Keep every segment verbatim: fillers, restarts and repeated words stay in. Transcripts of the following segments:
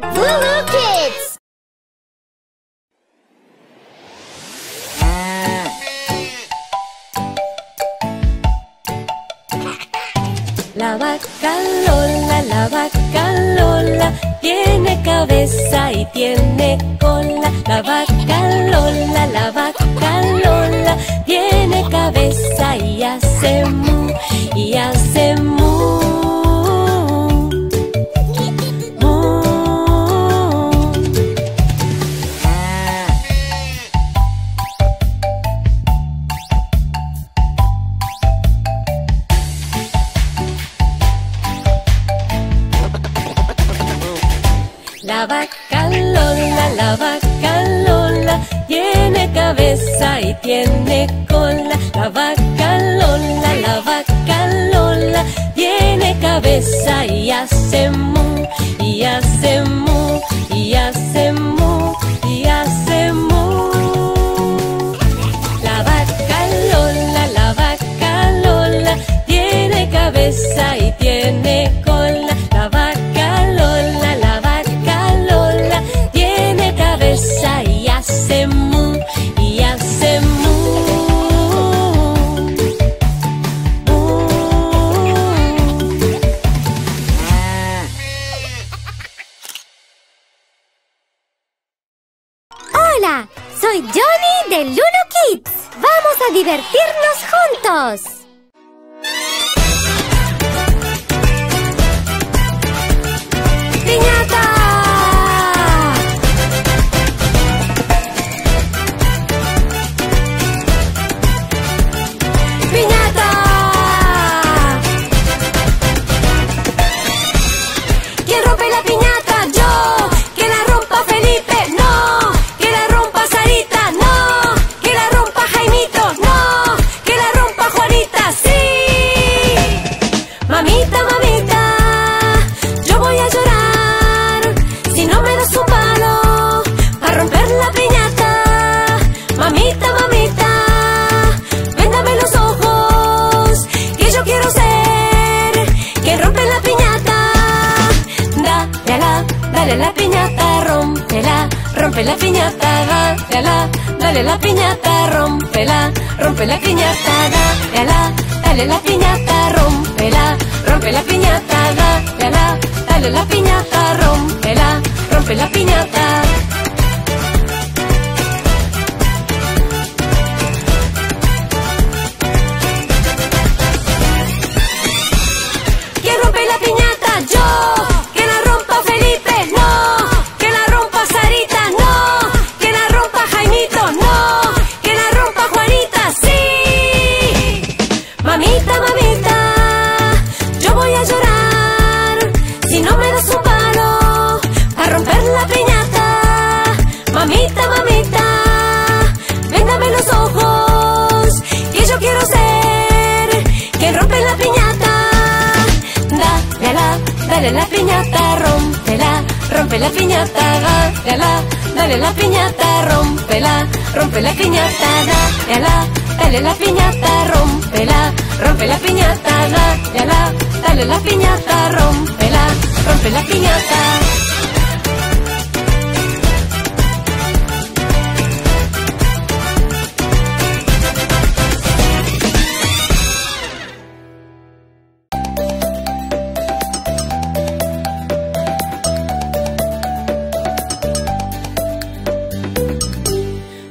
LooLoo Kids. La vaca Lola, la vaca Lola, tiene cabeza y tiene cola. La vaca Lola, la vaca Lola, tiene cabeza y hace mu, y hace mu. La vaca Lola, la vaca Lola, tiene cabeza y tiene cola. La vaca Lola, la vaca Lola, tiene cabeza y hace mu, y hace mu, y hace mu, y hace mu. La vaca Lola, la vaca Lola, tiene cabeza y tiene cola. La vaca Lola, la vaca Lola, tiene cabeza y hace mu, y hace mu. Hola, soy Johnny de LooLoo Kids. Vamos a divertirnos juntos. ¡Piñata! ¡Piñata! ¡Que rompe la piñata! ¡Yo! ¡Que la rompa Felipe! ¡No! ¡Que la rompa Sarita! ¡No! ¡Que la rompa Jaimito! ¡No! ¡Que la rompa Juanita! ¡Sí! Mamita, mamita, yo voy a llorar si no me das un palo para romper la piñata. Mamita, mamita, véndame los ojos, que yo quiero ser quien rompe la piñata. Dale a la, dale a la piñata, rómpela, rompe la piñata. Dale a la, dale a la piñata, rómpela, rompe la piñata. Dale a la, dale a la piñata, rómpela, rompe la piñata. Dale a la, dale a la piñata, rómpela, rompe la piñata. Que rompe la piñata, yo. Que la rompa Felipe, no. Que la rompa Sarita, no. Que la rompa Jaimito, no. Que la rompa Juanita, sí. Mamita, mamita, yo voy a llorar si no me das un palo a romper la piñata. Mamita, mamita, véndame los ojos, que yo quiero ser quien rompe la piñata. Dale a la, dale a la piñata, rómpela, rompe la piñata. Dale a la, dale a la piñata, rómpela, rompe la piñata. Dale a la, dale a la piñata, rómpela, rompe la piñata. Dale a la, dale a la piñata, rómpela, rompe la piñata.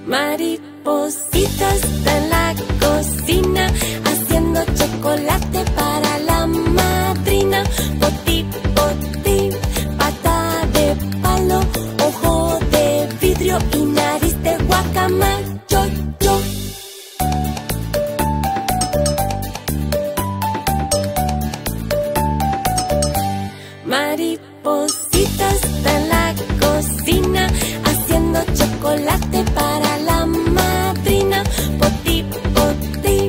Maripositas de la cocina, haciendo chocolate para la madrina. Poti, poti, pata de palo, ojo de vidrio y nariz de guacamayo, yo. Maripositas de la cocina, haciendo chocolate para la madrina. Poti, poti,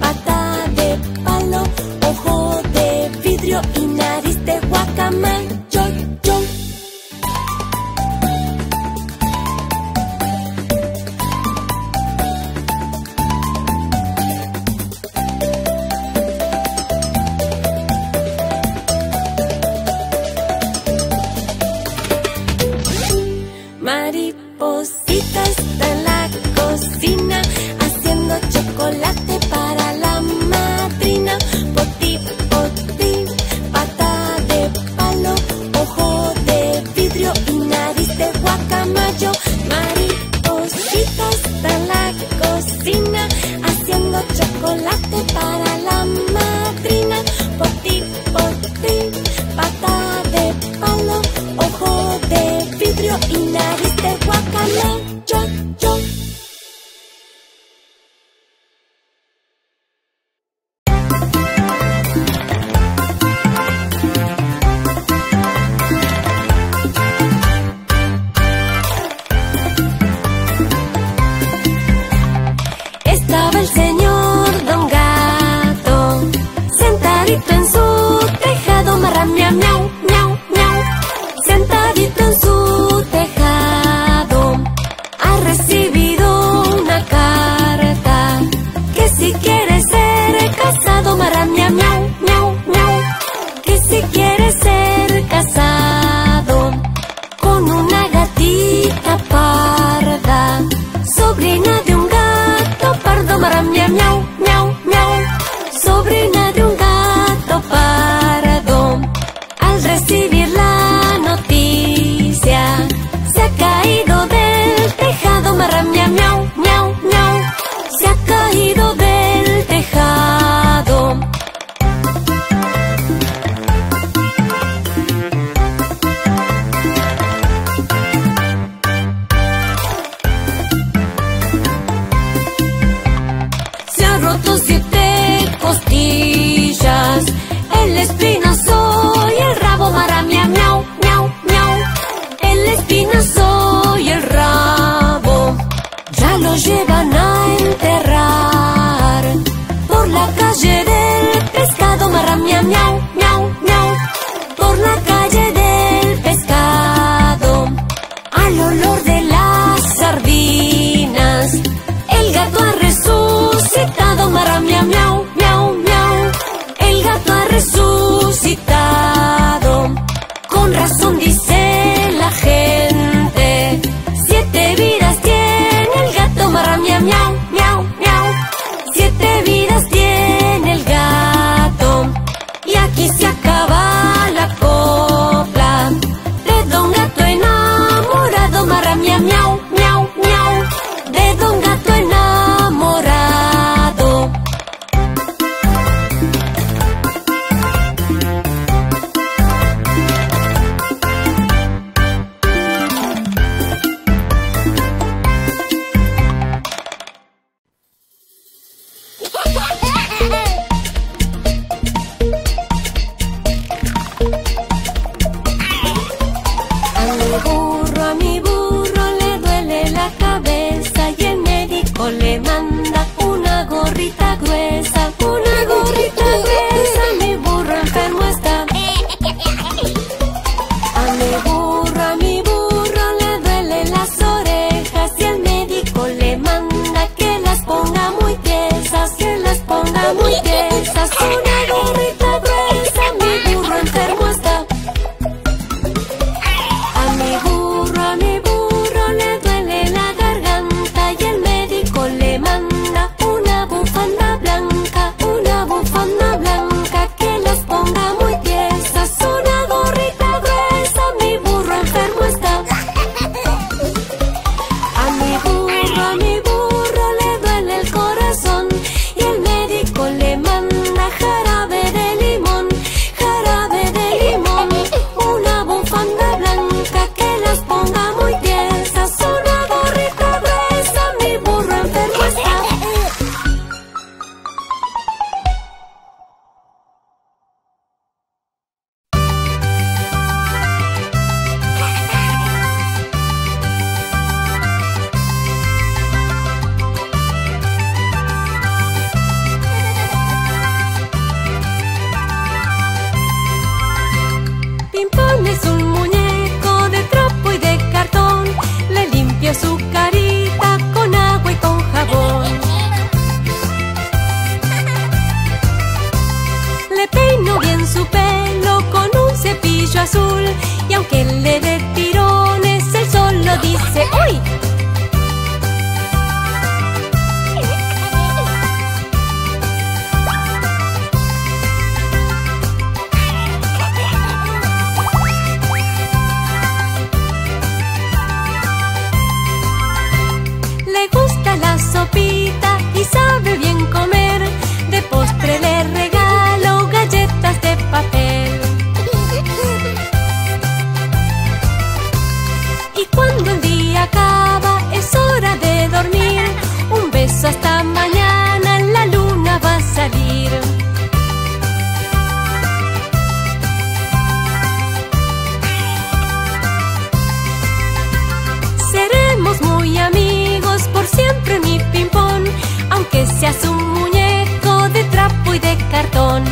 pata de palo, ojo de vidrio y nariz de guacamayo, yo. Mariposita está en la cocina haciendo chocolate para la madrina. Poti, poti, pata de palo, ojo de vidrio y nariz de guacamayo. Mariposita está en la cocina haciendo chocolate para la madrina. Poti, poti, pata de palo, ojo de vidrio y nariz de guacamayo. Estaba el señor Don Gato sentadito en su tejado, marra miau, miau, miau, miau. Sentadito en su tejado ha recibido una carta que si quiere ser casado, marra miau, miau, miau, miau. Que si quiere ser casado con una gatita parda, sobrina de un pardo, mara miau, miau, miau, miau. Sobrina de un gato pardo, al recibir la noticia se ha caído del tejado, mara miau, miau, miau, miau. Se ha caído del tejado. Siete costillas, el espinazo y el rabo, mara miau, miau, miau, miau. El espinazo y el rabo ya lo llevan a enterrar por la calle del pescado, mara miau, miau, miau, miau. Por la calle del pescado, al olor de las sardinas, el gato ha resucitado, mara miau, miau, miau, miau. El gato ha resucitado. Con razón dice la gente, siete vidas tiene el gato, mara miau, miau, miau, miau. Siete vidas tiene el gato. Y aquí se acaba la copla de Don Gato enamorado, mara miau, miau, miau, miau. De Don Gato enamorado. Le manda una gorrita gruesa, una gorrita gruesa, mi burro enfermo está. A mi burro, a mi burro le duelen las orejas y el médico le manda que las ponga muy tiesas, que las ponga muy tiesas. Una gorrita gruesa, mi burro enfermo está. A mi burro, a mi burro le duele la garganta y el le manda una bufanda blanca, una bufanda blanca que las ponga muy tiesas. Una gorrita gruesa, mi burro enfermo está. A mi burro, a mi burro le duele el corazón y el médico le manda jarabe de limón, jarabe de limón, una bufanda blanca que las ponga muy tiesas. Una gorrita gruesa, mi burro enfermo está. Pimpón es un muñeco de trapo y de cartón. Le limpio su carita con agua y con jabón. Le peino bien su pelo con un cepillo azul. Y aunque le dé tirones, el sol lo dice ¡uy! adiós hasta mañana, la luna va a salir. Seremos muy amigos por siempre, mi Pimpón, aunque seas un muñeco de trapo y de cartón.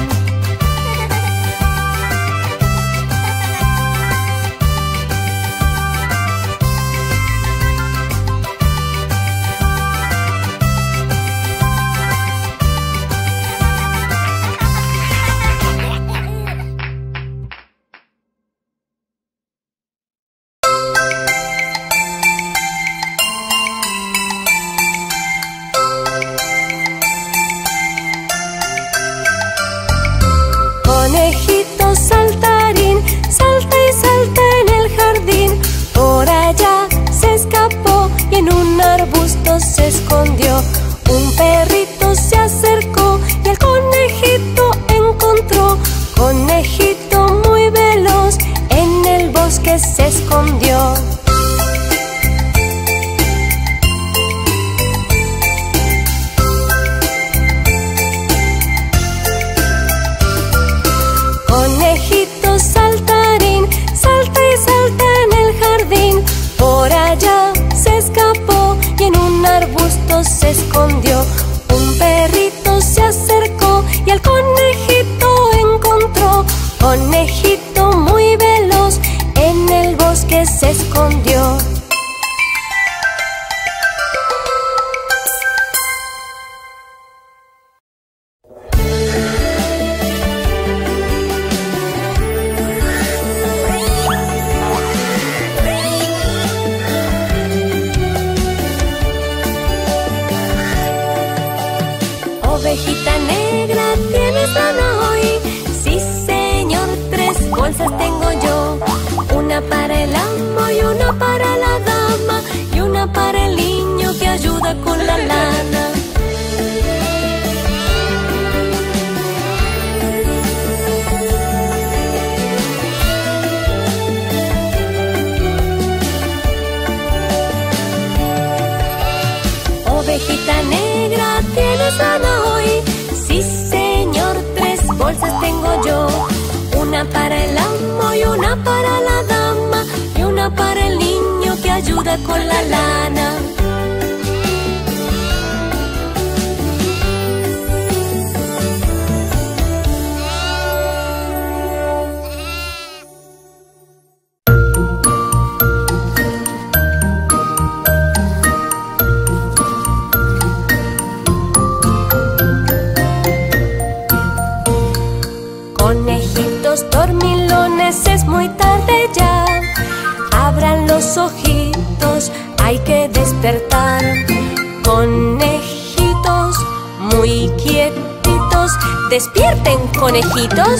Conejitos,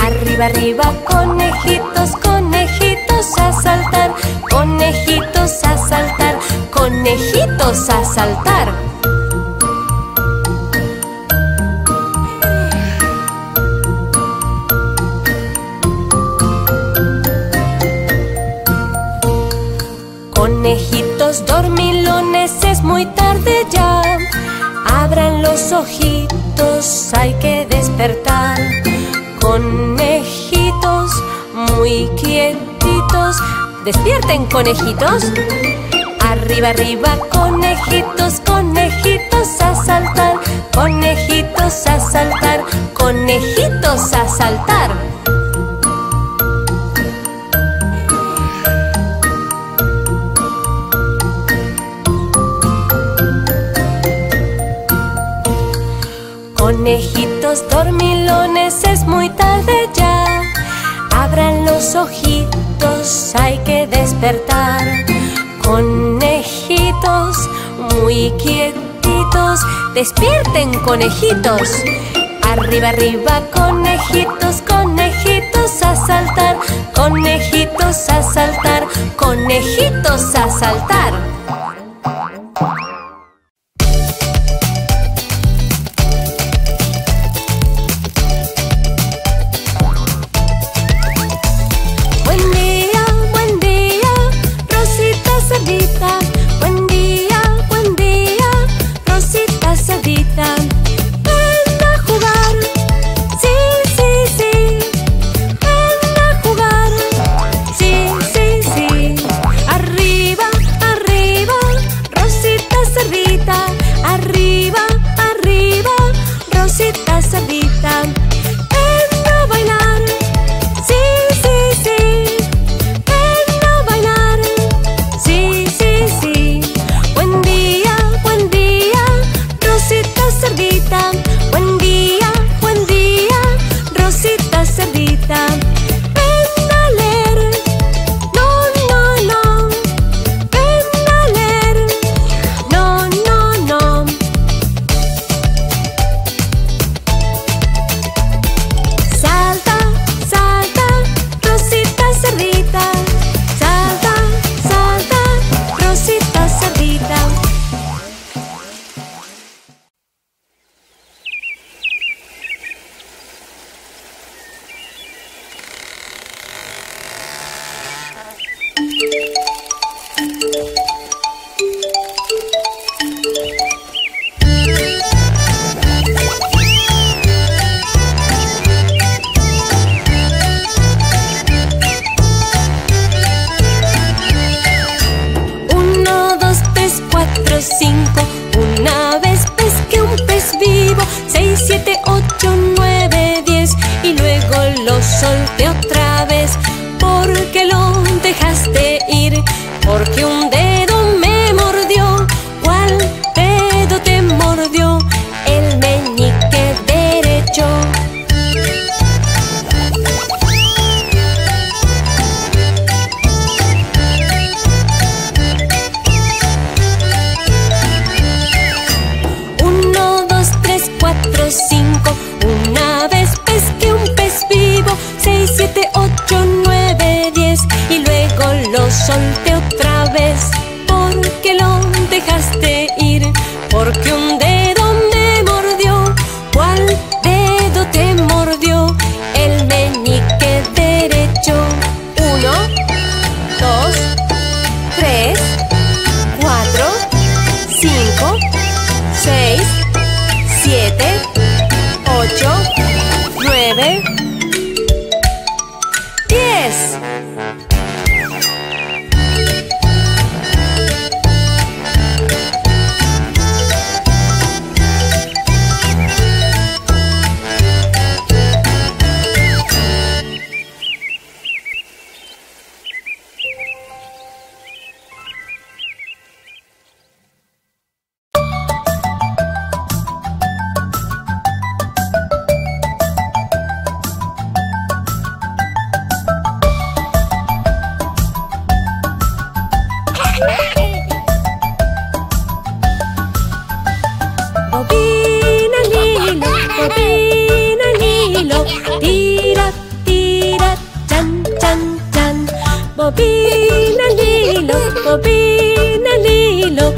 arriba, arriba, conejitos, conejitos a saltar, conejitos a saltar, conejitos a saltar. Conejitos dormilones, es muy tarde ya, abran los ojitos, hay que despertar. Conejitos muy quietitos, despierten conejitos. Arriba, arriba, conejitos, conejitos a saltar, conejitos a saltar, conejitos a saltar. Conejitos dormilones, es muy tarde ya, abran los ojitos, hay que despertar. Conejitos muy quietitos, despierten conejitos. Arriba, arriba, conejitos, conejitos a saltar, conejitos a saltar, conejitos a saltar. cinco. Una vez pesqué un pez vivo. Seis, siete, ocho, nueve, diez. Y luego lo solté otra vez. ¿Por qué lo dejaste ir? Porque un dedo me mordió. ¿Cuál dedo te mordió? El meñique derecho. Cinco. Una vez pesqué un pez vivo. Seis, siete, ocho, nueve, diez. Y luego lo solté otra vez. ¿Por qué lo dejaste ir? Porque un dedo me mordió. ¿Cuál dedo te mordió? El meñique derecho. Uno, dos, tres, cuatro, cinco, seis, siete, ocho, nueve, diez. Bobina el hilo, bobina el hilo.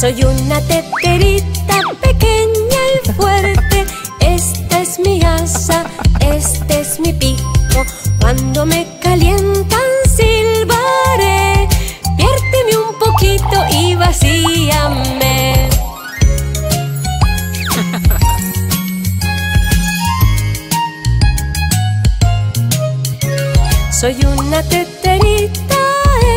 Soy una teterita pequeña y fuerte. Esta es mi asa, este es mi pico. Cuando me calientan silbaré. Viérteme un poquito y vacíame. Soy una teterita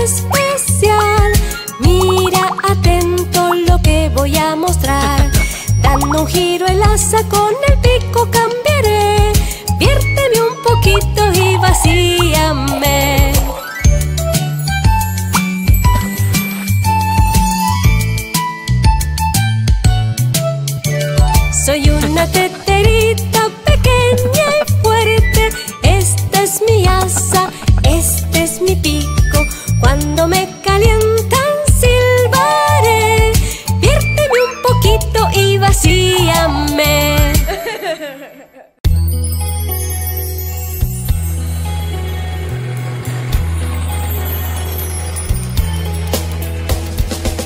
especial. Mira atento lo que voy a mostrar. Dando un giro el asa con el pico cambiaré. Viérteme un poquito y vacíame. Soy una teterita pequeña y fuerte. Esta es mi asa, este es mi pico. Cuando me calientan silbaré. Viérteme un poquito y vacíame.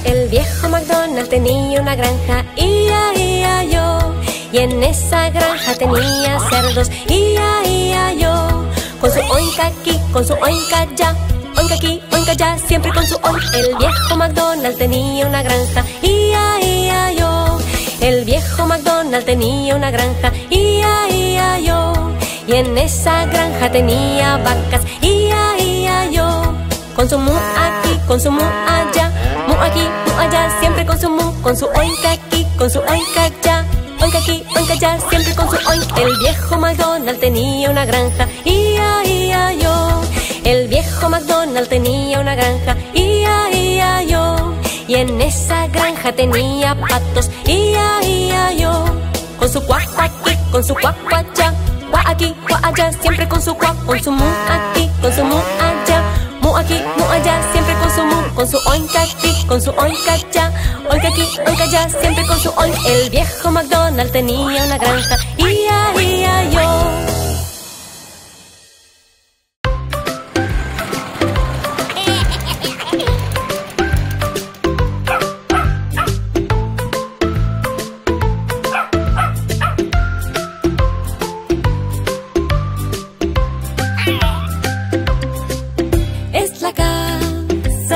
El viejo Mac Donald tenía una granja, ia, ia, yo. Y en esa granja tenía cerdos, ia, ia, yo. Con su oinca aquí, con su oinca allá, oinca aquí, oinca allá, siempre con su oinca. El viejo Mac Donald tenía una granja, ia, ia, yo. El viejo Mac Donald tenía una granja, ia, ia, yo. Y en esa granja tenía vacas, ia, ia, yo. Con su mu aquí, con su mu allá, mu aquí, mu allá, siempre con su mu. Con su oinca aquí, con su oinca allá, oinca aquí, oinca allá, siempre con su oinca. El viejo Mac Donald tenía una granja, ia, ia, yo. El viejo Mac Donald tenía una granja, ia, ia, yo. Y en esa granja tenía patos, ia, ia, yo. Con su cuac aquí, con su cuac allá, cuac aquí, cuac allá, siempre con su cuac. Con su mu aquí, con su mu allá, mu aquí, mu allá, siempre con su mu. Con su oinca aquí, con su oinca allá, oinca aquí, oinca allá, siempre con su oinca. El viejo Mac Donald tenía una granja, ia, ia, yo.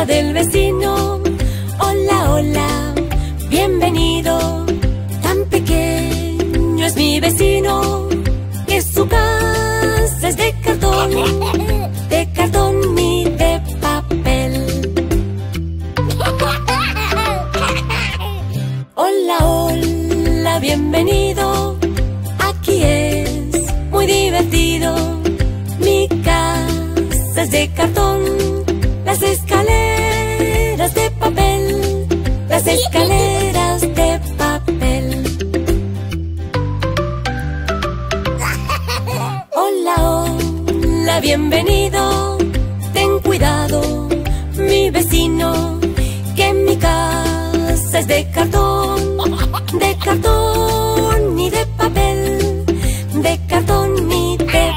Del vecino, hola, hola, bienvenido. Tan pequeño es mi vecino que su casa es de cartón, de cartón y de papel. Hola, hola, bienvenido. Aquí es muy divertido. Mi casa es de cartón. Las escaleras de papel, las escaleras de papel. Hola, hola, bienvenido. Ten cuidado, mi vecino, que mi casa es de cartón, de cartón y de papel, de cartón y de papel.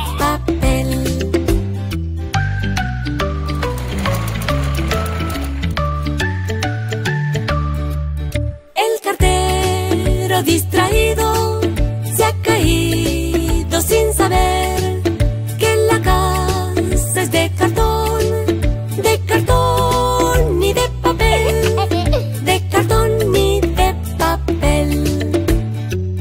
Distraído, se ha caído sin saber que la casa es de cartón, de cartón y de papel, de cartón y de papel.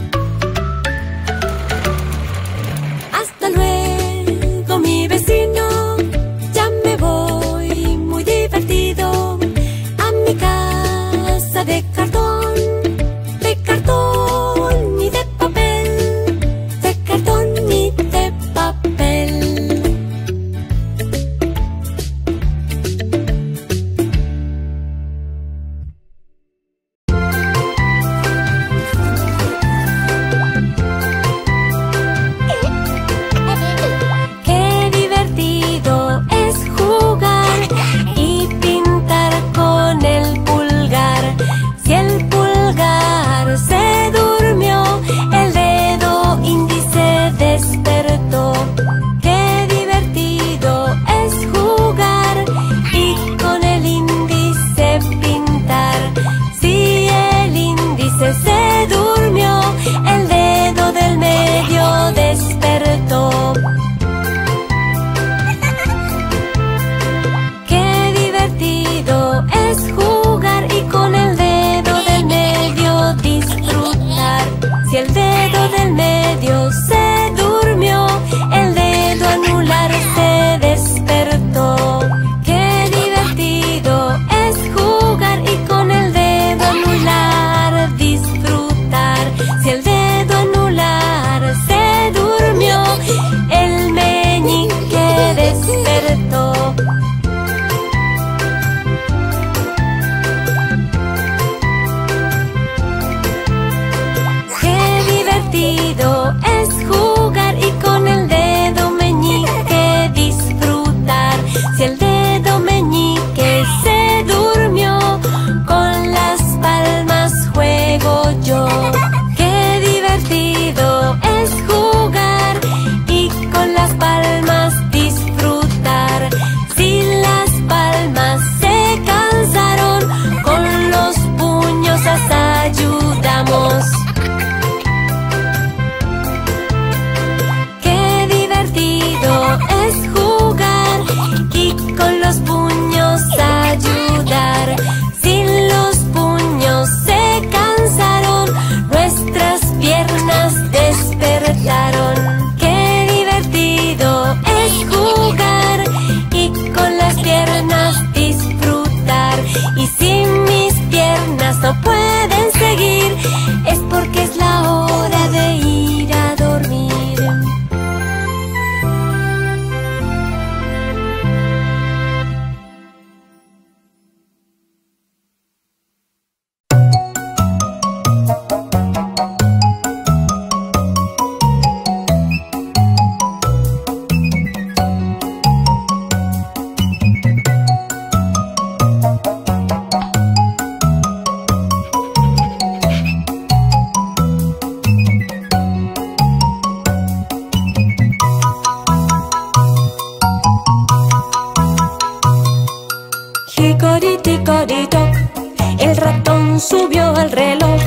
Según subió el reloj,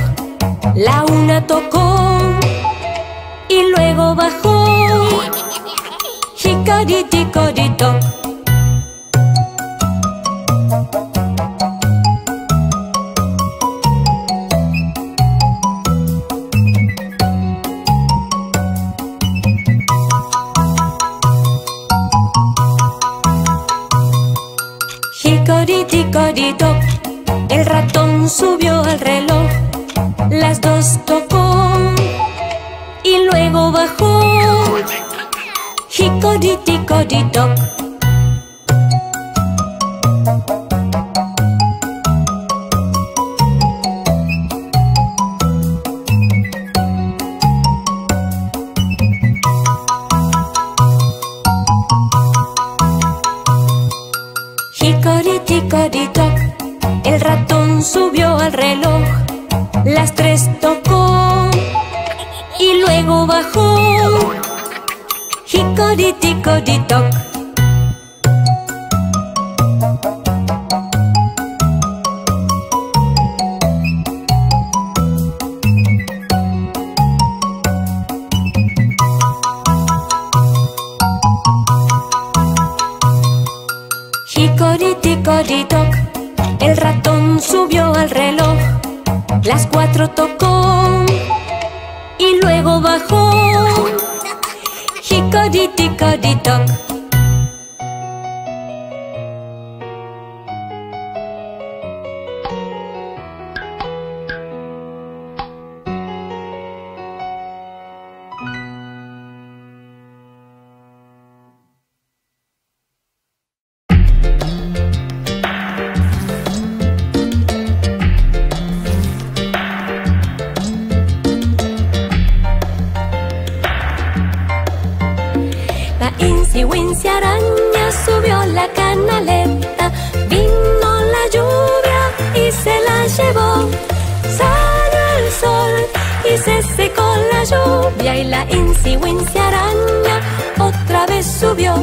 la una tocó y luego bajó. Jicariticorito. Jicoriticorito, el ratón subió al reloj, las dos tocó y luego bajó. Jicoriticorito. El ratón subió al reloj, las tres tocó y luego bajó. Jicoriticoritoc. Jicoriticoritoc. El ratón subió al reloj, las cuatro tocó y luego bajó. Jicoriticoritoc. Y la Incy Wincy Araña otra vez subió.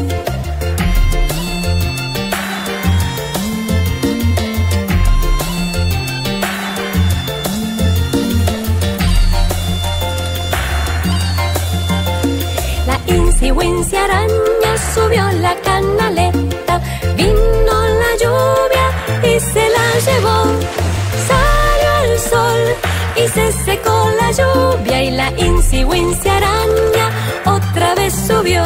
La Incy Wincy Araña subió la canaleta, vino la lluvia y se la llevó. Salió el sol y se secó la lluvia y la Incy Wincy Araña otra vez subió.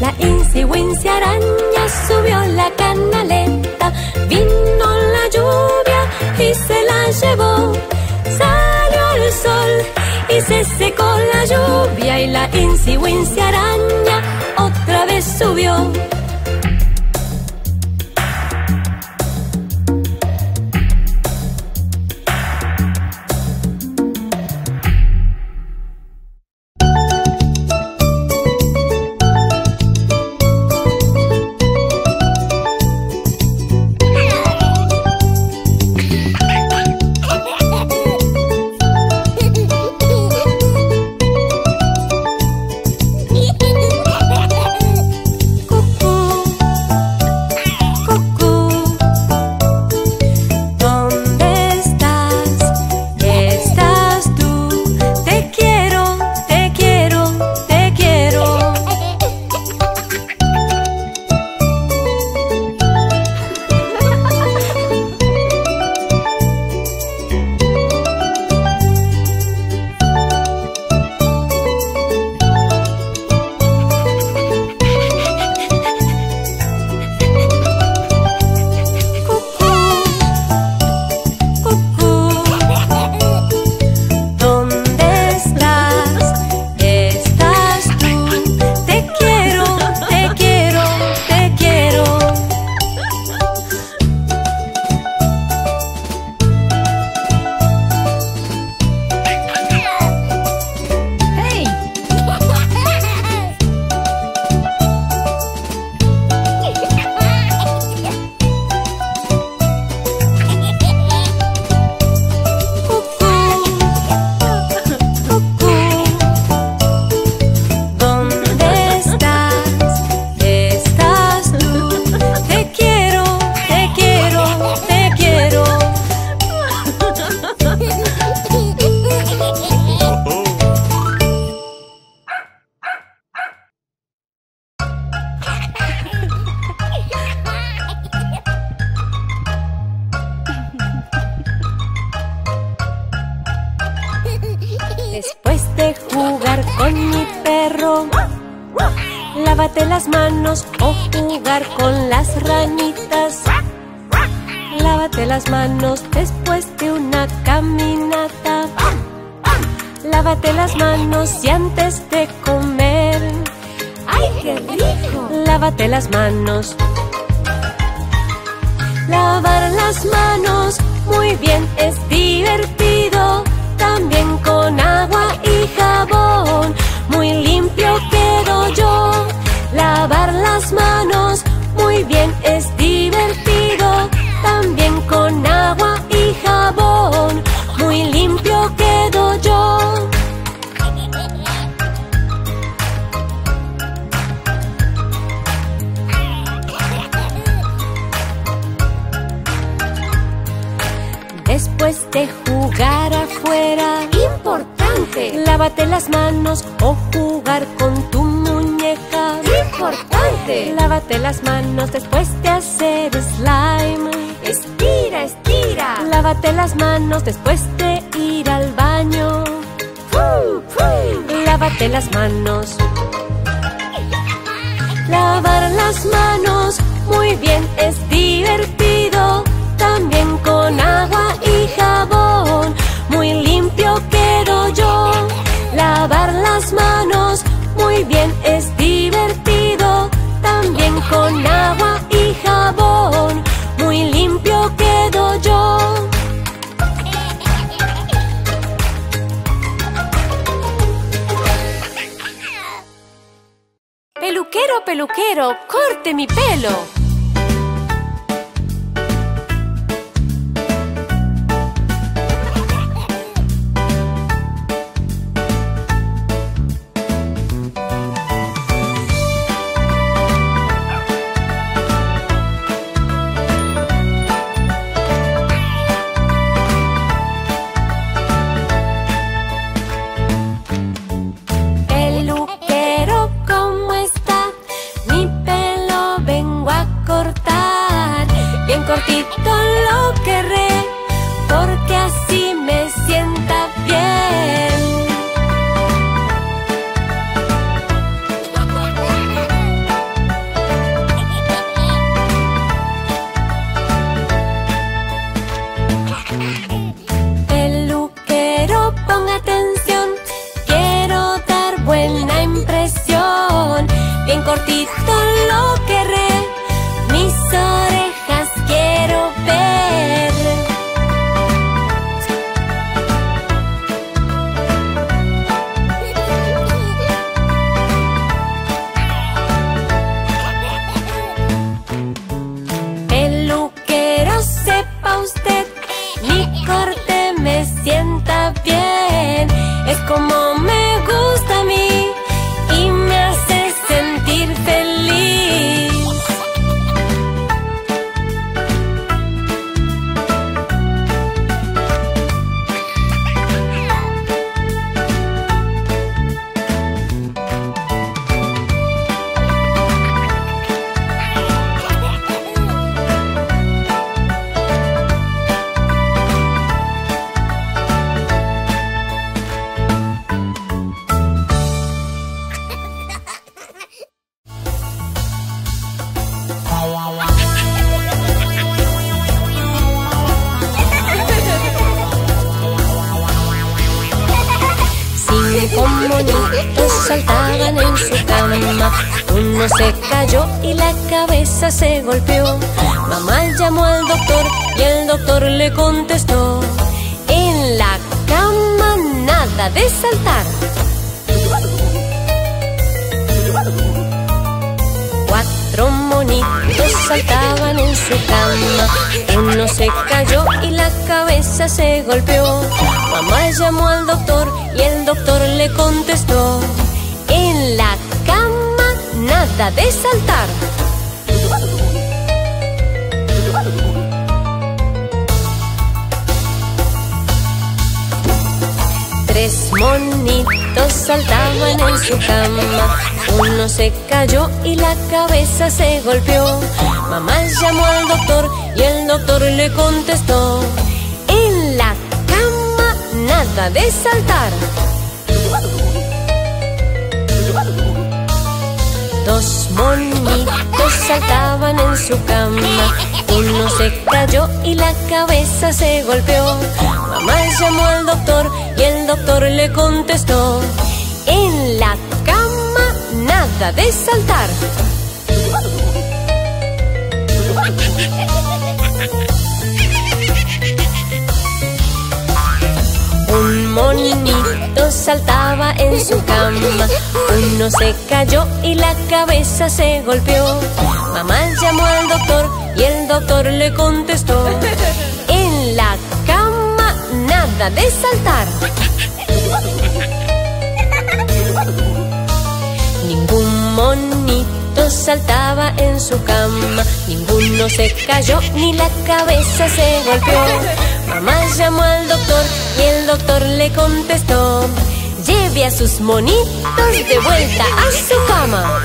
La Incy Wincy Araña subió la canaleta, vino la lluvia y se la llevó. Salió el sol y se secó la lluvia y la Incy Wincy Araña otra vez subió. Cucú, las manos o jugar con las ranitas. Lávate las manos después de una caminata. Lávate las manos y antes de comer. ¡Ay, qué rico! Lávate las manos. Lavar las manos, muy bien, es divertido. También con agua y jabón, muy limpio quedo yo. Lavar las manos, muy bien, es divertido. También con agua y jabón, muy limpio quedo yo. Después de jugar afuera, importante, lávate las manos o jugar con tu muñeca. Importante, lávate las manos después de hacer slime. Estira, estira, lávate las manos después de ir al baño. ¡Fu, fu! Lávate las manos. Lavar las manos, muy bien, es divertido. También con agua y jabón, muy limpio quedo yo. Lavar las manos, muy bien, es divertido. También con agua y jabón, muy limpio quedo yo. Peluquero, peluquero, corte mi pelo. Saltaban en su cama, uno se cayó y la cabeza se golpeó. Mamá llamó al doctor y el doctor le contestó: en la cama nada de saltar. Cuatro monitos saltaban en su cama, uno se cayó y la cabeza se golpeó. Mamá llamó al doctor y el doctor le contestó: en la cama nada de saltar. Tres monitos saltaban en su cama, uno se cayó y la cabeza se golpeó. Mamá llamó al doctor y el doctor le contestó: en la cama nada de saltar. Dos monitos saltaban en su cama. Uno se cayó y la cabeza se golpeó. Mamá llamó al doctor y el doctor le contestó: en la cama nada de saltar. Un monito saltaba en su cama. Uno se cayó y la cabeza se golpeó. Mamá llamó al doctor y el doctor le contestó: en la cama nada de saltar. Ningún monito saltaba en su cama. Ninguno se cayó ni la cabeza se golpeó. Mamá llamó al doctor y el doctor le contestó: lleve a sus monitos de vuelta a su cama.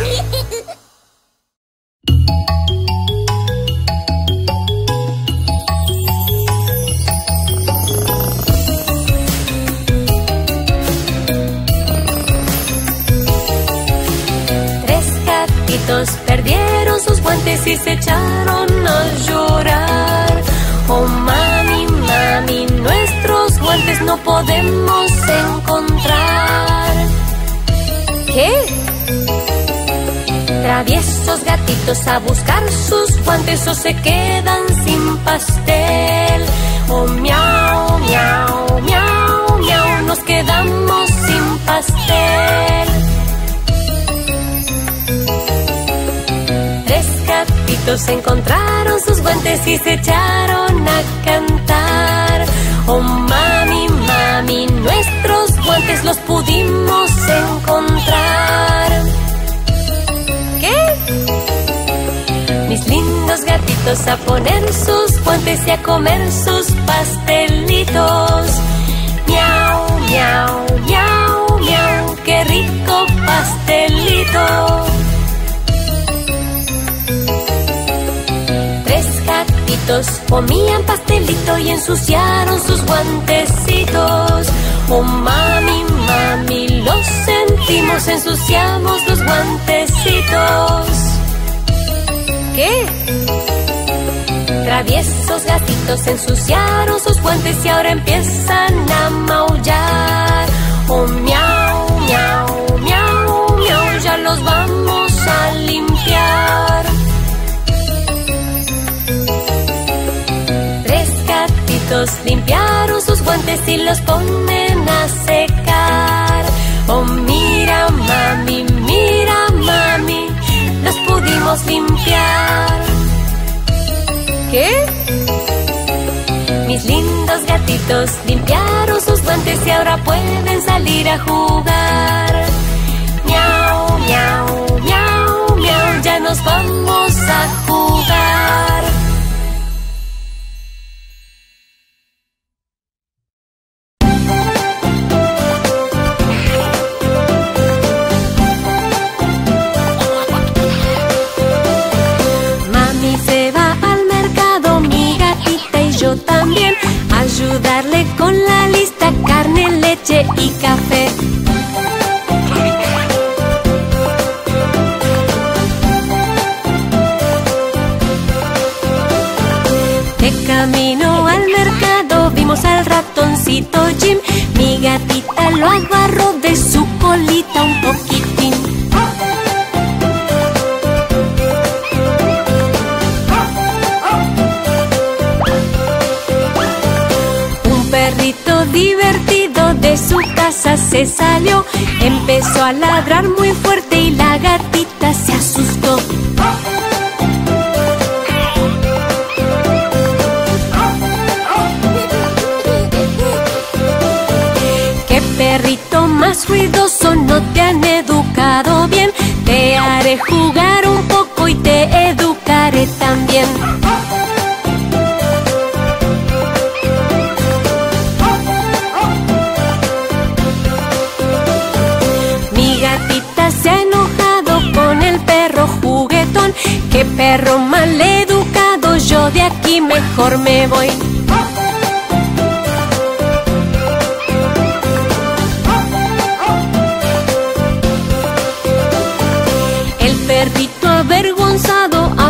Tres gatitos perdieron sus guantes y se echaron a llorar. Oh, mami, mami, nuestros guantes no podemos encontrar. ¿Qué? Traviesos gatitos a buscar sus guantes o se quedan sin pastel. Oh, miau, miau, miau, miau, nos quedamos sin pastel. Tres gatitos encontraron sus guantes y se echaron a cantar. Oh, mami, mami, nuestros guantes los pudimos encontrar. ¿Qué? Mis lindos gatitos a poner sus guantes y a comer sus pastelitos. Miau, miau, miau, miau, qué rico pastelito. Comían pastelito y ensuciaron sus guantecitos. Oh, mami, mami, los sentimos, ensuciamos los guantecitos. ¿Qué? Traviesos gatitos ensuciaron sus guantes y ahora empiezan a maullar. Oh, miau, miau, miau, miau, ya los vamos a limpiar. Limpiaron sus guantes y los ponen a secar. Oh, mira, mami, mira, mami, los pudimos limpiar. ¿Qué? Mis lindos gatitos limpiaron sus guantes y ahora pueden salir a jugar. Miau, miau, miau, miau, ya nos vamos a jugar. También ayudarle con la lista: carne, leche y café. De camino al mercado vimos al ratoncito Jim. Mi gatita lo agarró de su colita un poquitín. Divertido de su casa se salió, empezó a ladrar muy fuerte y la gatita se asustó. ¡Qué perrito más ruidoso! No te han educado bien. Te haré jugar un poco y te educaré también. ¡Qué perro mal educado! Yo de aquí mejor me voy. El perrito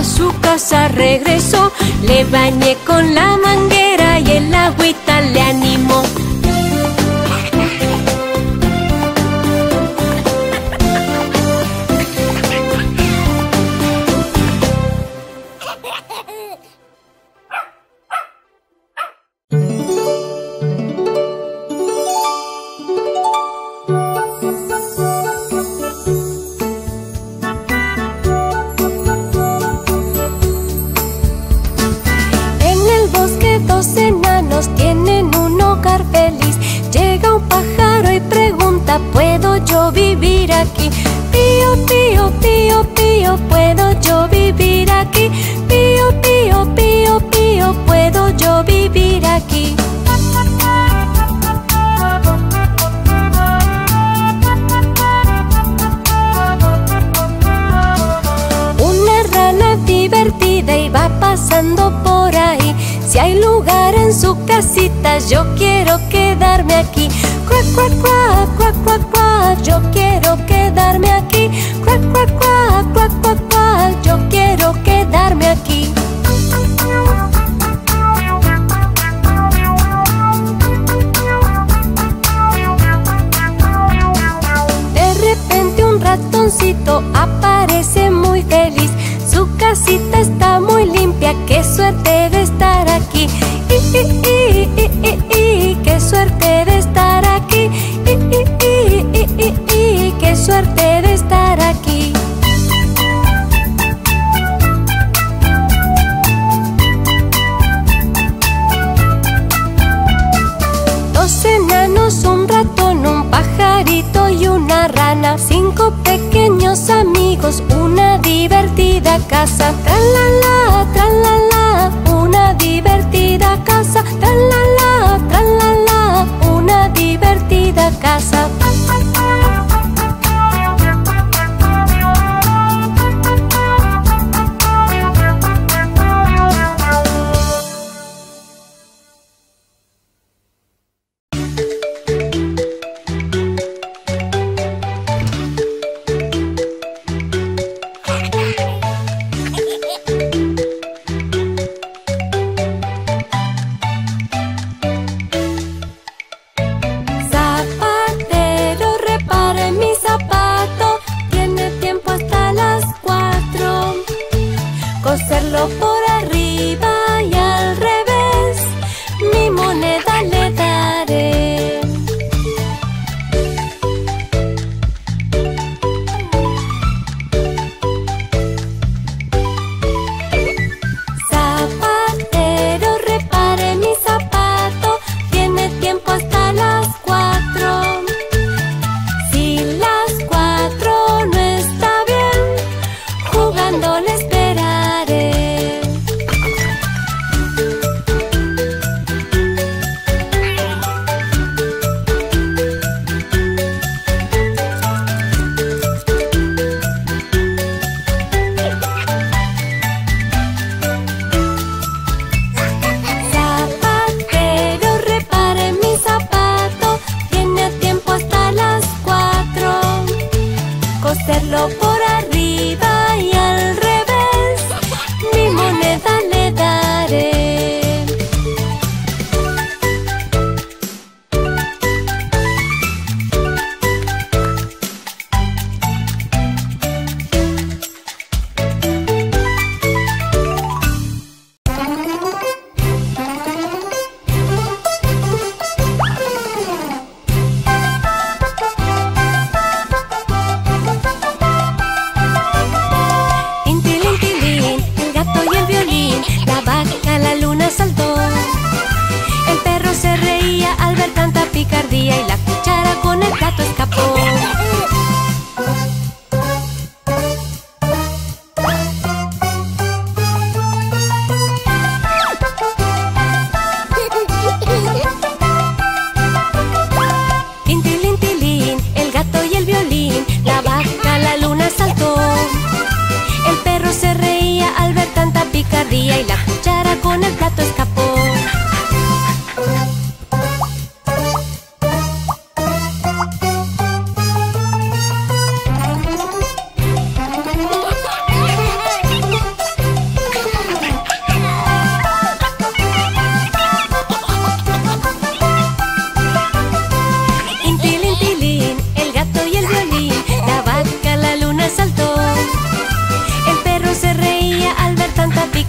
su casa regresó. Le bañé con la manguera y el agüita le animó.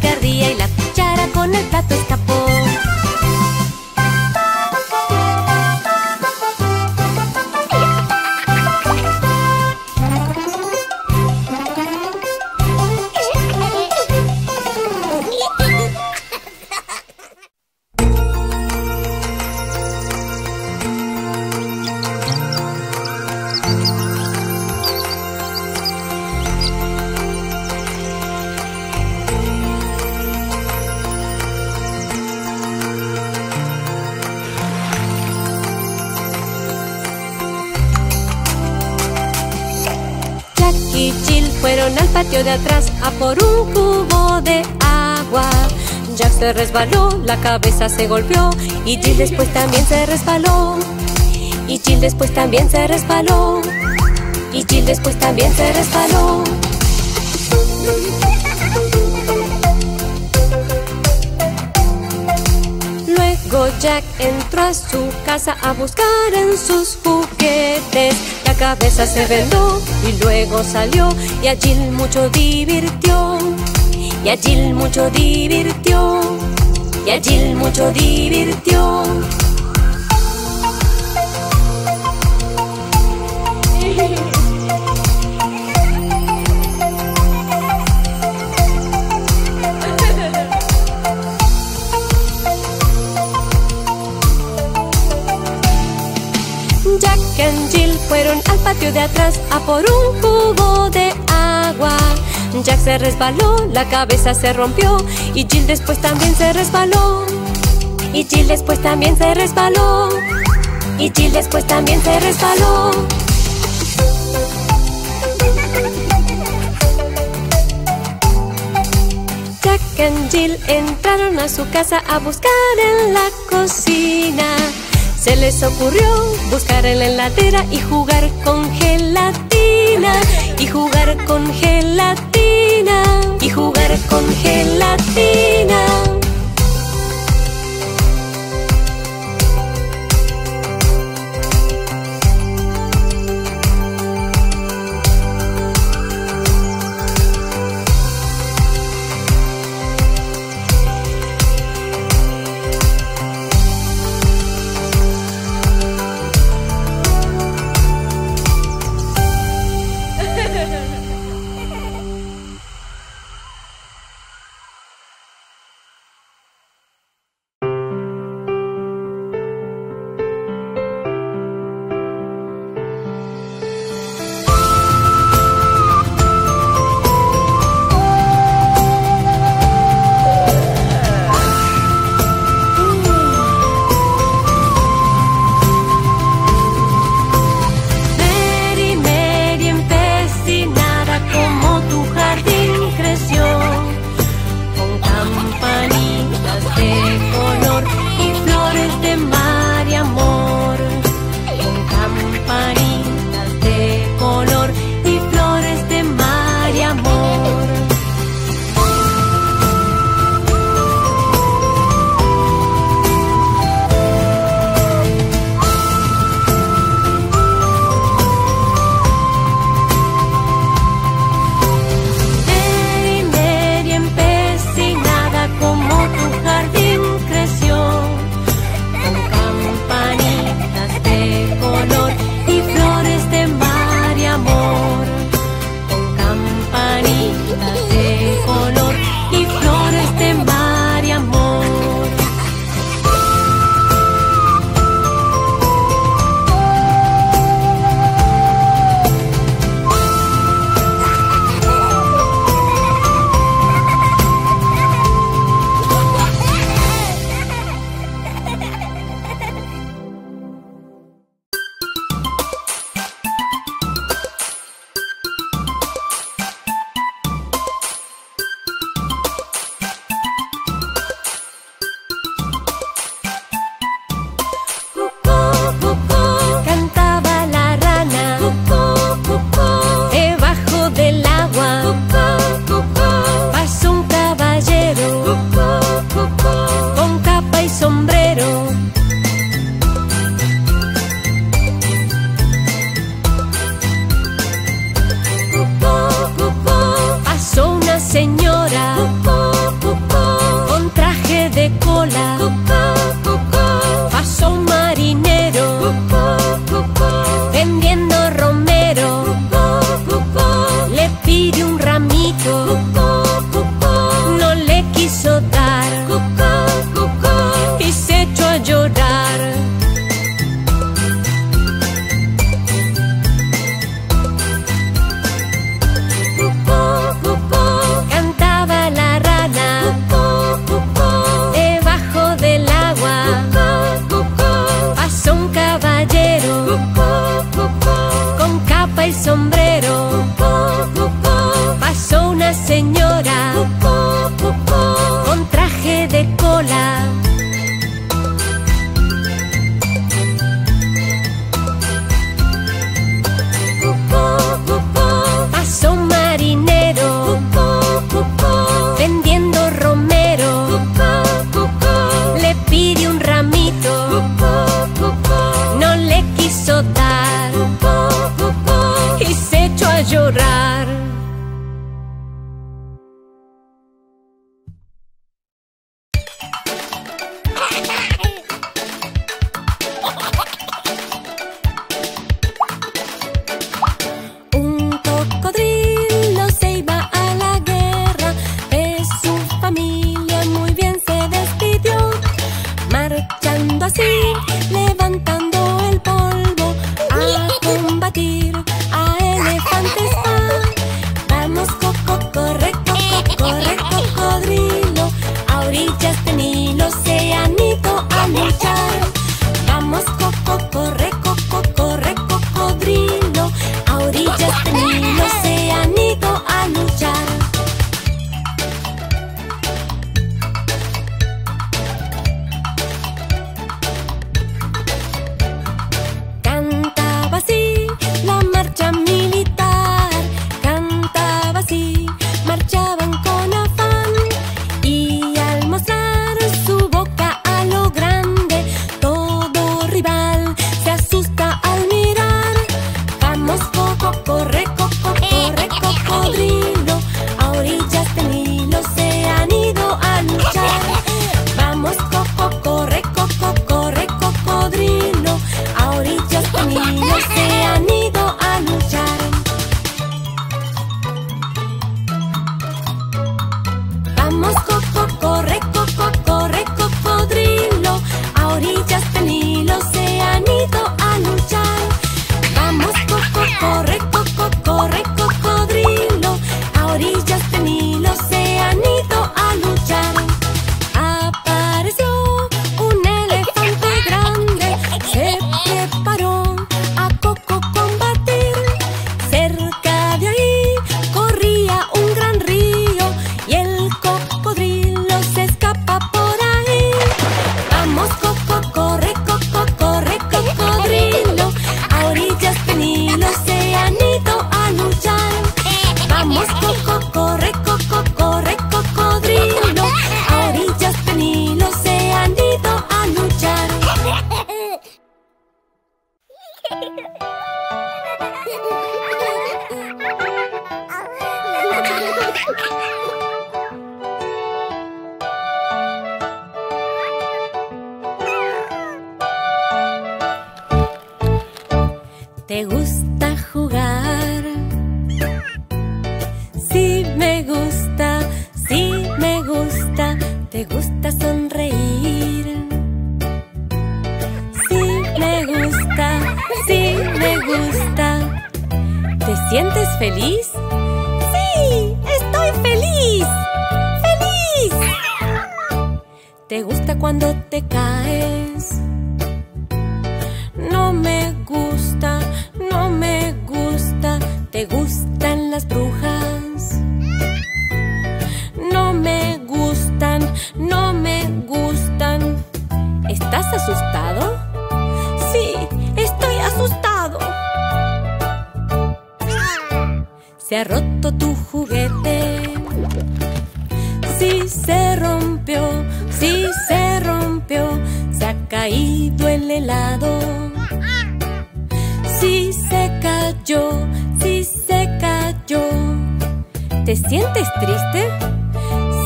picardía y la cuchara con el plato escapó. De atrás a por un cubo de agua. Jack se resbaló, la cabeza se golpeó, y Jill después también se resbaló, y Jill después también se resbaló, y Jill después también se resbaló. Luego Jack entró a su casa a buscar en sus juguetes. La cabeza se vendó y luego salió, y a Jill mucho divirtió, y a Jill mucho divirtió, y a Jill mucho divirtió. Fueron al patio de atrás a por un cubo de agua. Jack se resbaló, la cabeza se rompió, y Jill después también se resbaló, y Jill después también se resbaló, y Jill después también se resbaló. Jack y Jill entraron a su casa a buscar en la cocina. Se les ocurrió buscar en la heladera y jugar con gelatina, y jugar con gelatina, y jugar con gelatina. Señora, cucú, cucú, de cola. Cucú, cucú. Pasó un marinero. Cucú, cucú. Vendiendo romero. Cucú, cucú. Le pide un ramito. Cucú, cucú. No le quiso dar. Cucú, cucú. Y se echó a llorar. Sombrero. Pasó una señora con traje de cola. Pasó un marinero vendiendo romero. Le pide un ramito, no le quiso dar. Y se echó a llorar. Un cocodrilo se iba a la guerra. De su familia muy bien se despidió. Marchando así, levantando el polvo a combatir. ¿Te gusta jugar? Sí me gusta, sí me gusta. ¿Te gusta sonreír? Sí me gusta, sí me gusta. ¿Te sientes feliz? ¡Sí! ¡Estoy feliz! ¡Feliz! ¿Te gusta cuando te caes? No me gusta, no me gusta. ¿Te gustan las brujas? No me gustan, no me gustan. ¿Estás asustado? Sí, estoy asustado. ¿Se ha roto tu juguete? Sí, se rompió, sí, se rompió. ¿Se ha caído el helado? Sí se cayó, sí se cayó. ¿Te sientes triste?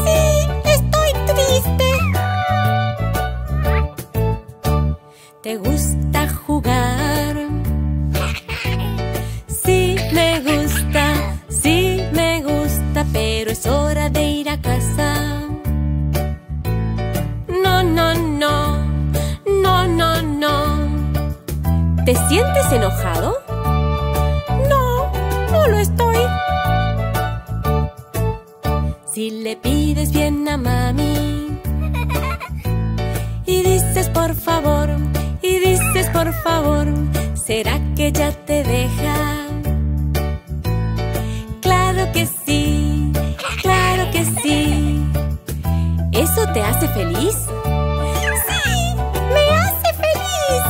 Sí, estoy triste. me gusta jugar. Sí me gusta, sí me gusta, pero es hora de ir a casa. No, no, no, no, no, no. ¿Te sientes enojado? No, no lo estoy. Si le pides bien a mami y dices por favor, y dices por favor, ¿será que ya te deja? Claro que sí, claro que sí. ¿Eso te hace feliz? ¡Sí! ¡Me hace feliz!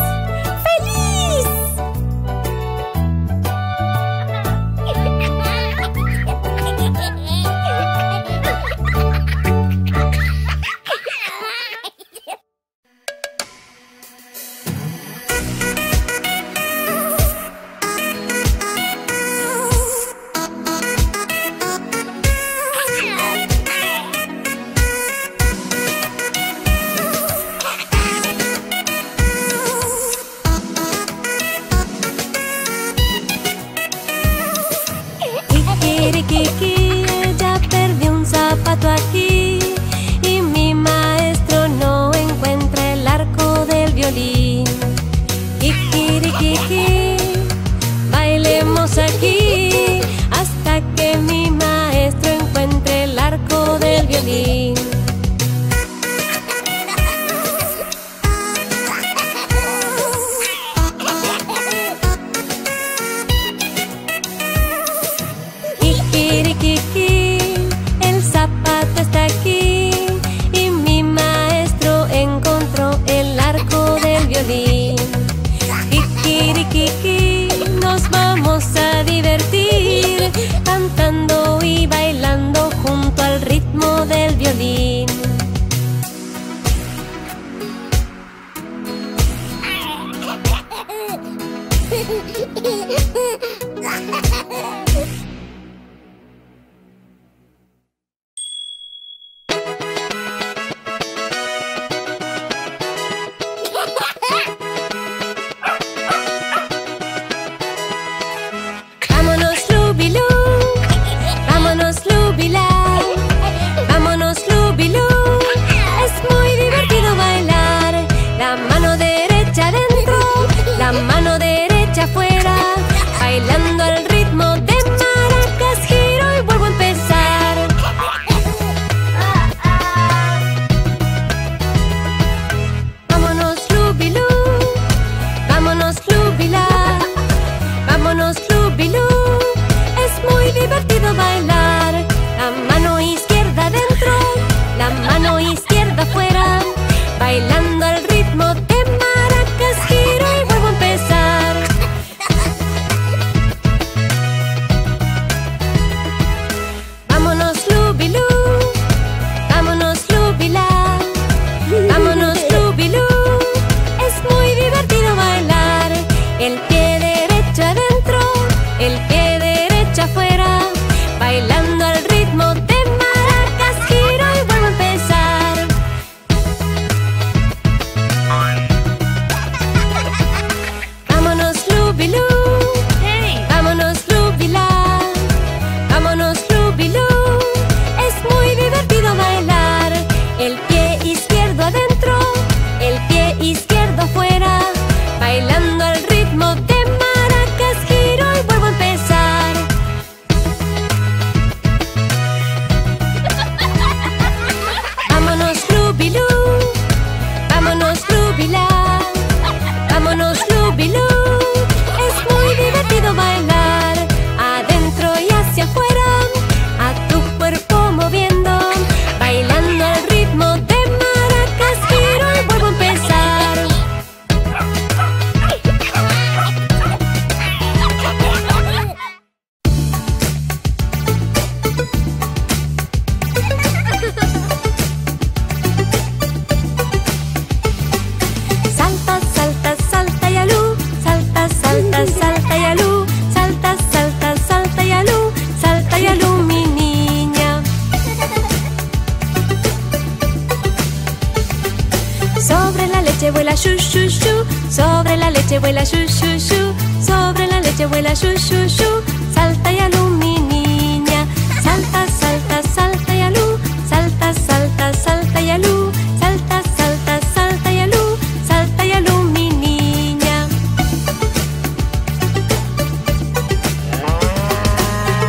Sobre la leche vuela shu shu shu, sobre la leche vuela shu shu shu. Salta y alú, mi niña, salta, salta, salta y alú, salta, salta, salta y alú, salta, salta, salta y alú, salta y alú, mi niña.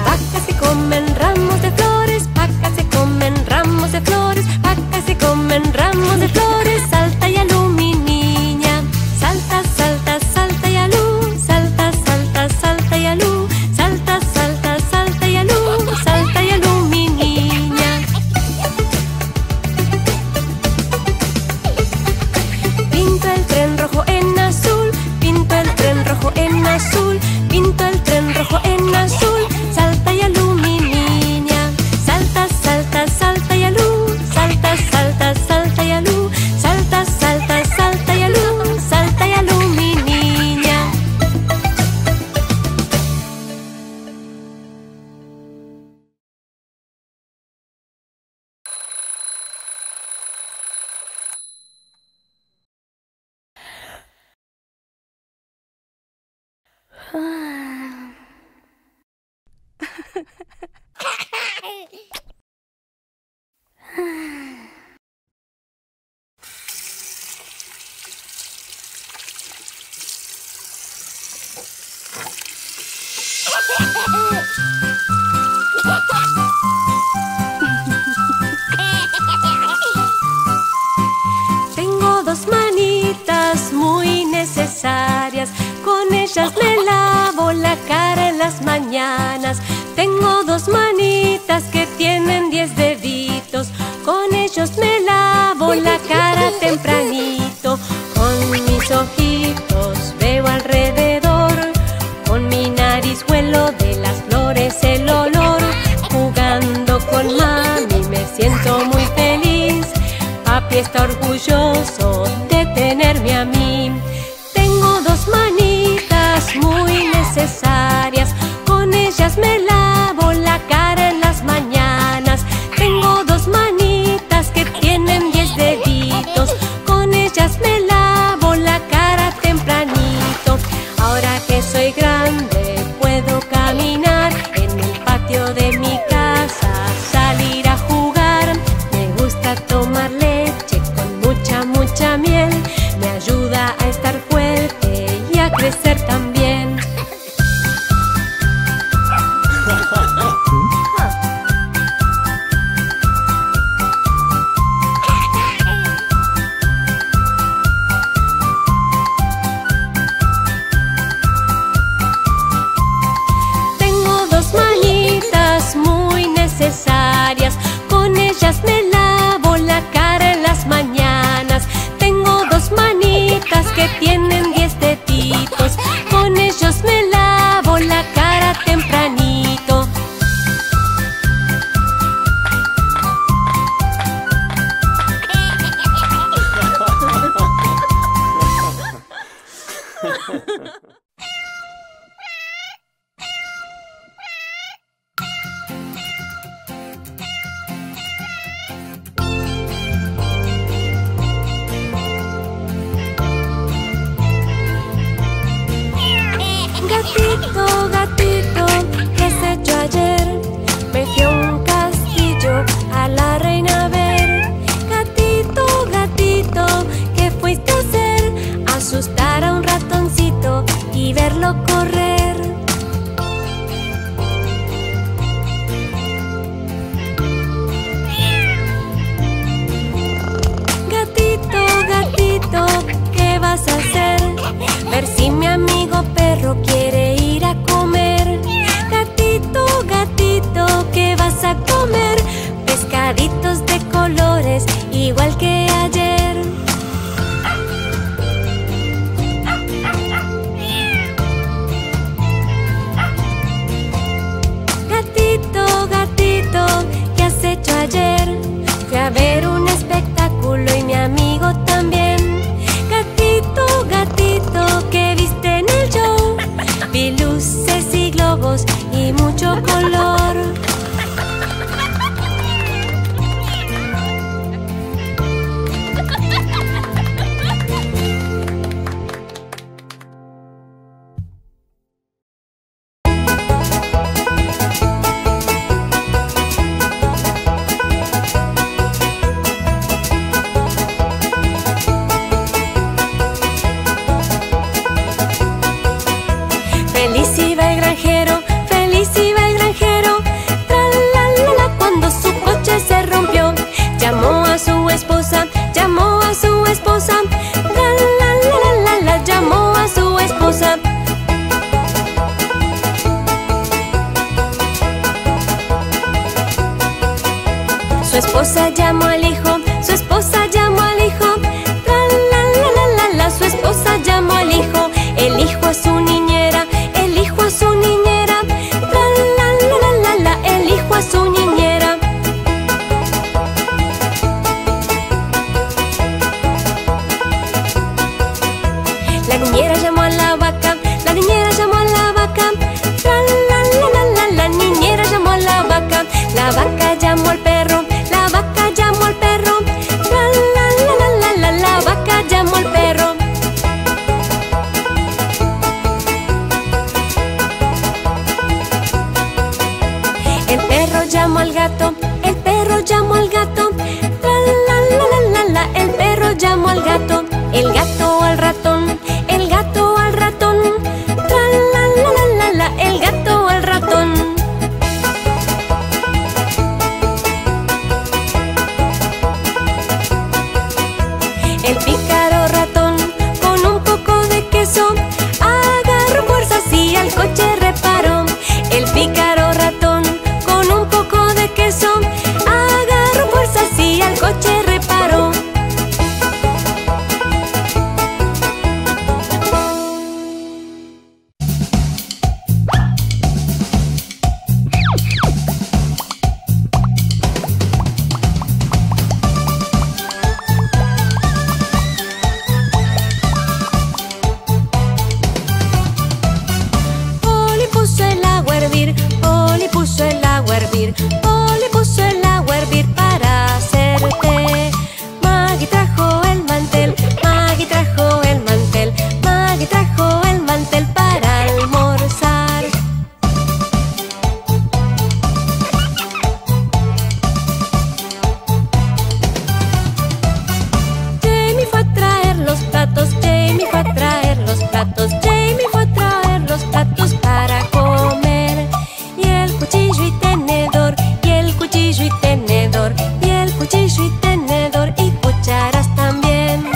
Vacas se comen ramos de flores, vacas se comen ramos de flores, vacas se comen ramos de flores. Salta y alú, mi niña, salta, salta, salta y alú, salta, salta, salta y alú, salta, salta, salta y alú, salta y alú, mi niña. Pinto el tren rojo en azul, pinto el tren rojo en azul, pinto el tren rojo en azul. Salta y alú, mi niña, salta, salta, salta y alú, salta, salta, salta y alú, salta, salta, salta y alú, salta y alú, mi niña. Tengo dos manitas muy necesarias, con ellas me lavo la cara en las mañanas. Tengo dos manitas que tienen diez deditos, con ellos me lavo la cara tempranito. Con mis ojitos veo alrededor, con mi nariz huelo de las flores el olor. Jugando con mami me siento muy feliz, papi está orgulloso de tenerme a mí. Tengo dos manitas muy necesarias, con ellas me lavo la cara en las mañanas. Tengo dos manitas que tienen diez deditos, con ellas me lavo la cara tempranito. Ahora que soy grande puedo caminar, en el patio de mi casa salir a jugar. Me gusta tomar leche con mucha, mucha miel, me ayuda a estar fuerte y a crecer también. esposa llamó al hijo, su esposa llamó al hijo. Tra la la la la la, su esposa llamó al hijo. El hijo a su niñera, el hijo a su niñera. Tra la la la la la, el hijo a su niñera. La niñera llamó a la vaca, la niñera llamó a la vaca. Tra la la la la la, la niñera llamó a la vaca. La vaca llamó al perro, la vaca llamó al perro. Tra la la la la la, la vaca llamó al perro. El perro llamó al gato, el perro llamó al gato. Tra la la la la la, el perro llamó al gato. El gato al ratón, el gato al ratón. Tra la la la la la, el gato al ratón. El pícaro ratón con un poco de queso agarró fuerzas y al coche reparó. El pícaro ratón con un poco de queso agarró fuerzas y al coche reparó. Oli puso el agua a hervir para hacer té. Maggie trajo el mantel, Maggie trajo el mantel, Maggie trajo el mantel para almorzar. Jamie fue a traer los platos, Jamie fue a traer los platos, Jamie fue a traer los platos para comer. Y el cuchillo y tenedor, y el cuchillo y tenedor, y el cuchillo y tenedor, y cucharas también.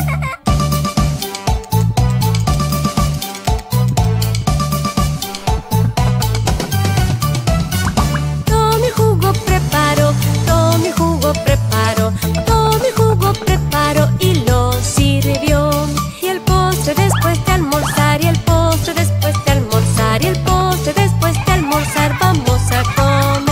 Tommy jugo preparó, Tommy jugo preparó, Tommy jugo preparó y lo sirvió. Y el postre después de almorzar, y el postre después de almorzar, y el postre después de almorzar vamos a comer.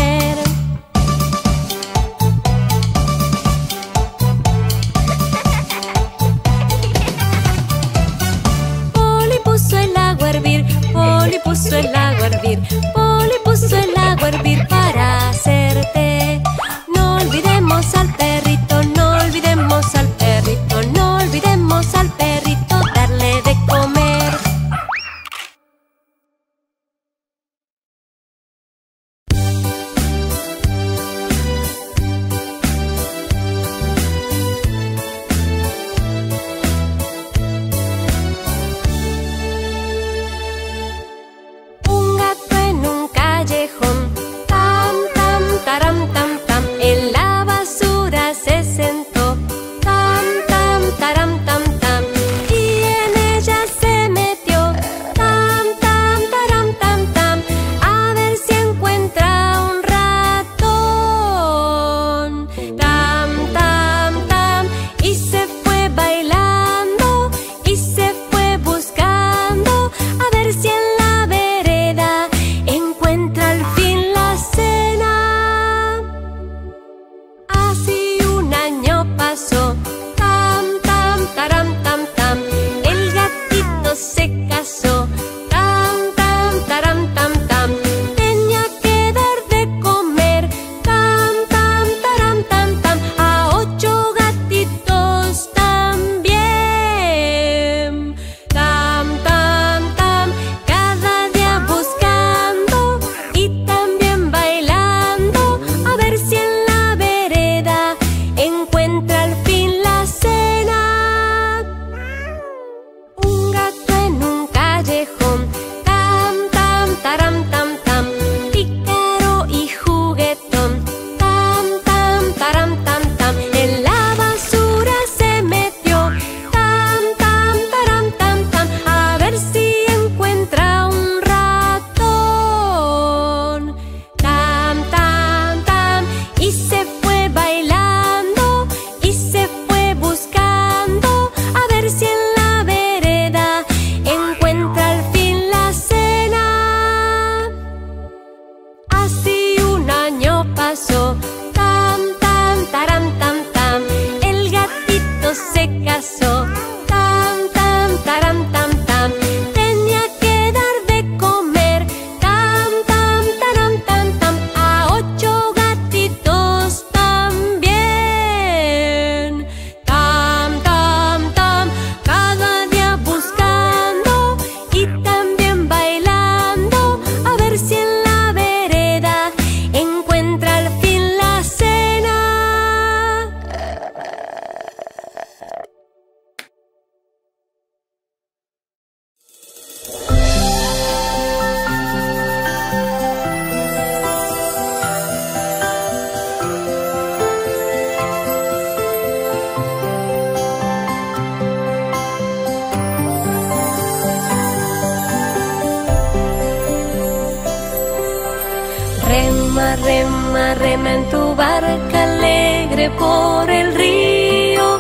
rema, rema en tu barca alegre por el río.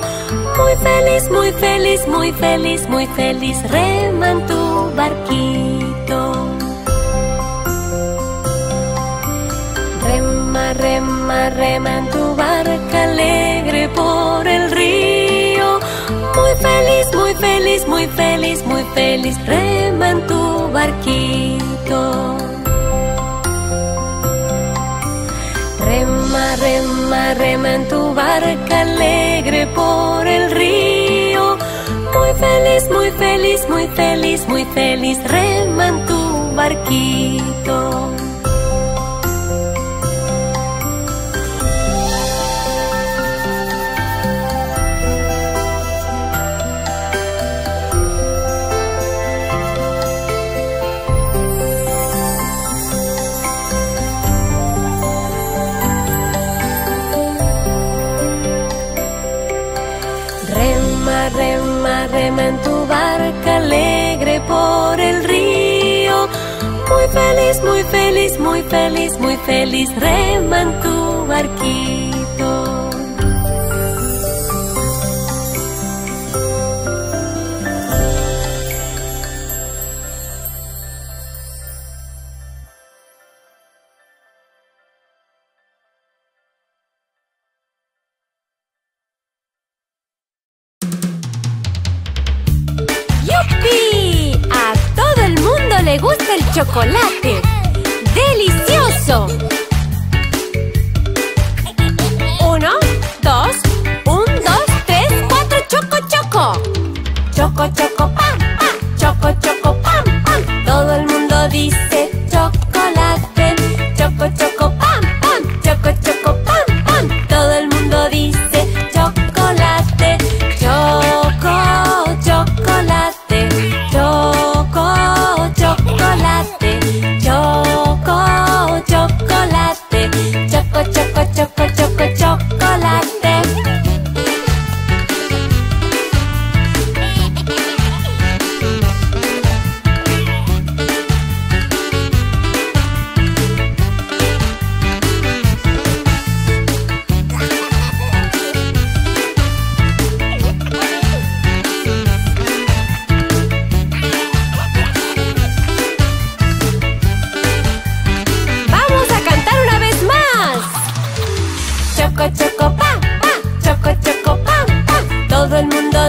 Muy feliz, muy feliz, muy feliz, muy feliz, rema en tu barquito. Rema, rema, rema en tu barca alegre por el río. Muy feliz, muy feliz, muy feliz, muy feliz, rema en tu barquito. Rema, rema, rema en tu barca alegre por el río. Muy feliz, muy feliz, muy feliz, muy feliz, rema en tu barquito. Rema en tu barca alegre por el río. Muy feliz, muy feliz, muy feliz, muy feliz, rema en tu barquito. ¡Me gusta el chocolate! ¡Delicioso! Uno, dos, un, dos, tres, cuatro, choco, choco. Choco, choco, pam, pam, choco, choco, pam, pam. Todo el mundo dice chocolate. Choco, choco, pam, pam, choco, choco, pam, pam. Todo el mundo dice chocolate. Choco, chocolate. Choco. Chocolate, choco, chocolate, choco, choco, choco, choco, chocolate.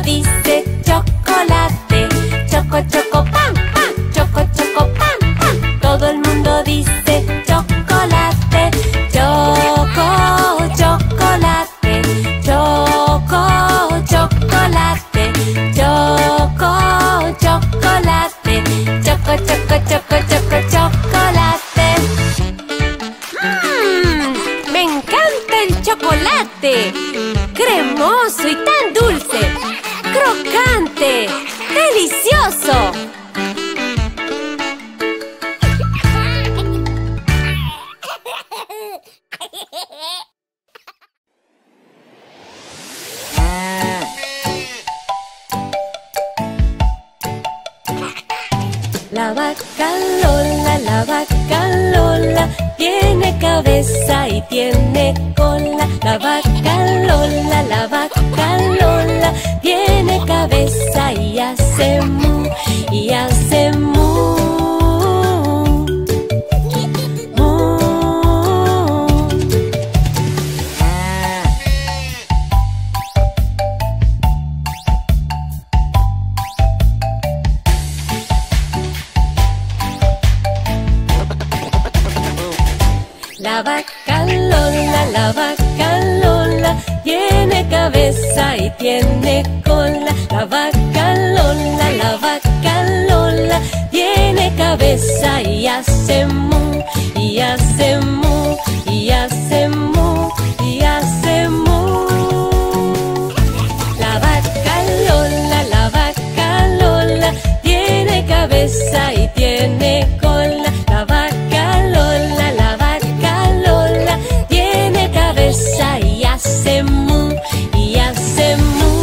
Dice chocolate, choco, choco, pam, pam, choco, choco, pam, pam. Todo el mundo dice chocolate, choco, chocolate, choco, chocolate, choco, chocolate, choco, choco, choco, choco, chocolate. Mmm, me encanta el chocolate, cremoso y tan dulce. ¡Crocante! ¡Delicioso! La vaca Lola, la vaca Lola, tiene cabeza y tiene cola. La vaca Lola, la vaca Lola, tiene cabeza y hace mu, y hace mu. La vaca Lola, la vaca Lola, tiene cabeza y tiene cola. La vaca Lola, la vaca Lola, tiene cabeza y hace mu, y hace mu, y hace mu, y hace mu. La vaca Lola, la vaca Lola, tiene cabeza y tiene cola. La vaca Lola, la vaca y hace mu, y hace mu. Uh.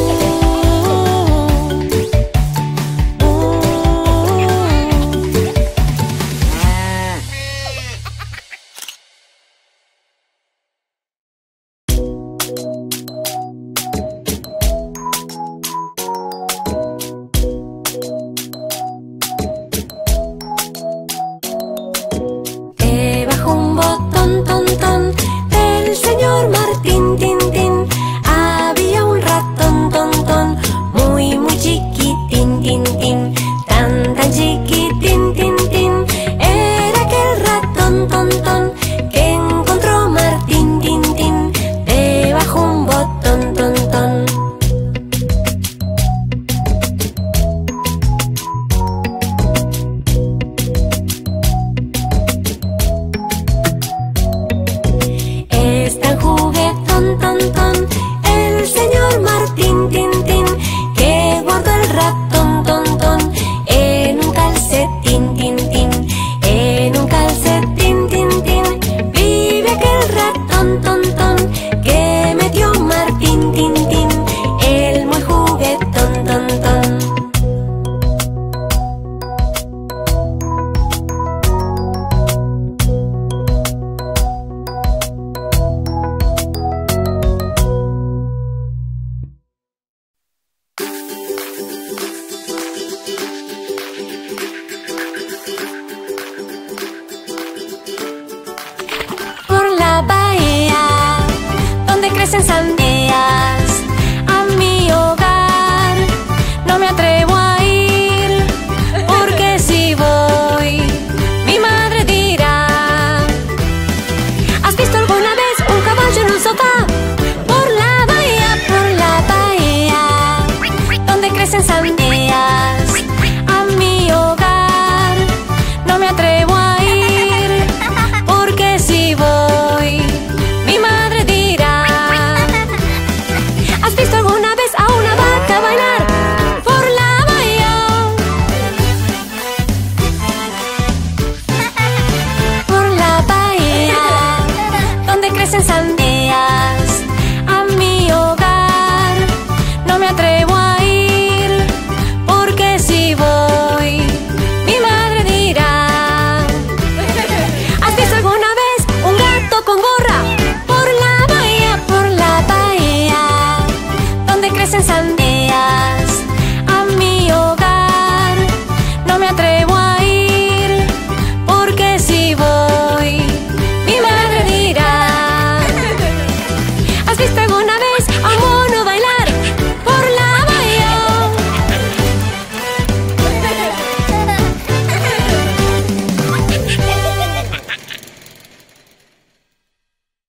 regresan San